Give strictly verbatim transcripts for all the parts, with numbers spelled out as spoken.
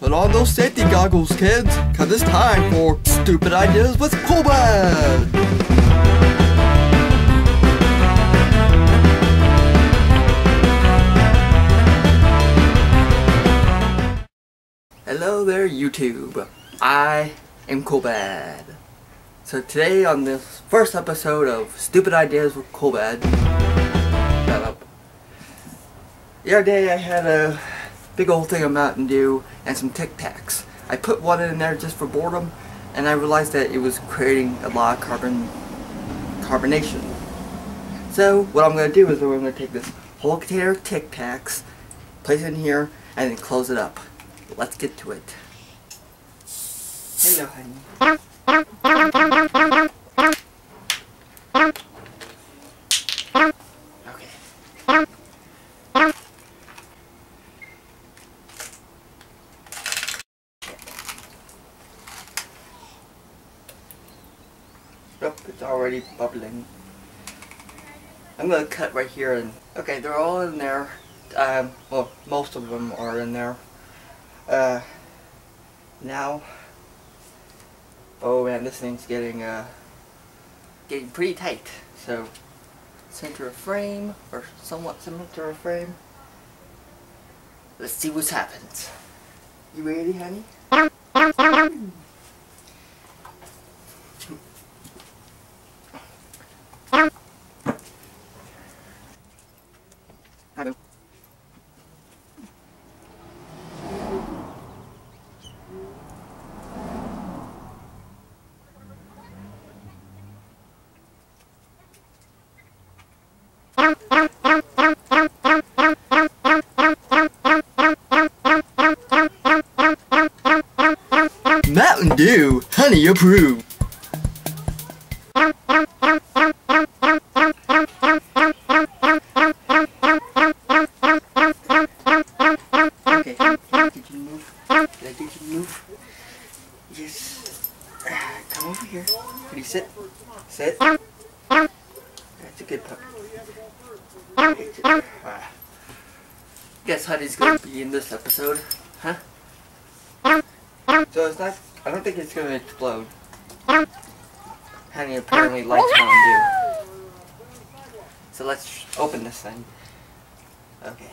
Put on those safety goggles, kids, cause it's time for Stupid Ideas with CoolBad! Hello there, YouTube. I am CoolBad. So today on this first episode of Stupid Ideas with CoolBad, shut up. The other day I had a big old thing of Mountain Dew and some Tic Tacs. I put one in there just for boredom, and I realized that it was creating a lot of carbon carbonation. So what I'm going to do is I'm going to take this whole container of Tic Tacs, place it in here, and then close it up. Let's get to it. Hello, honey. Okay. Nope, it's already bubbling. I'm gonna cut right here and... Okay, they're all in there. Um, well, most of them are in there. Uh, now, oh man, this thing's getting, uh, getting pretty tight, so, center of frame, or somewhat similar to a frame, let's see what happens. You ready, honey? Hello. Mountain Dew, honey approved. Okay, did you move? Did you move? Yes. Come over here. Can you sit? Sit. That's a good puppy. Uh, guess honey's gonna be in this episode, huh? So it's not, I don't think it's gonna explode. Honey apparently likes Mountain Dew. So let's open this thing. Okay.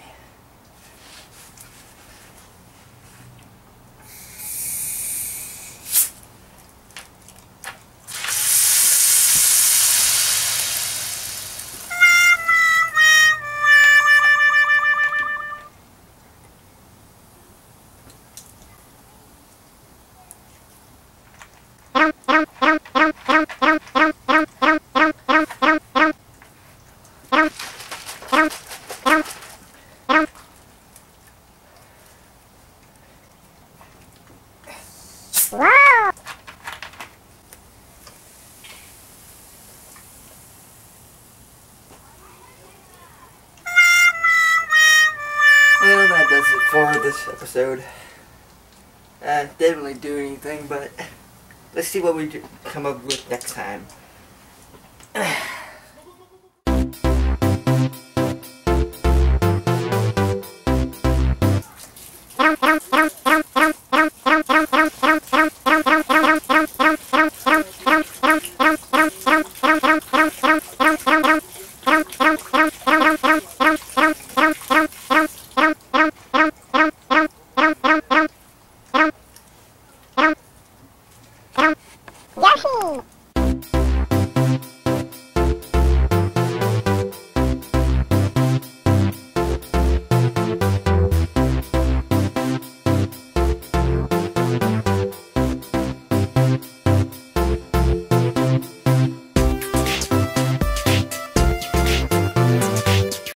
Wow! Well, that does it for this episode. Uh, didn't really do anything, but let's see what we do come up with next time. Yahoo!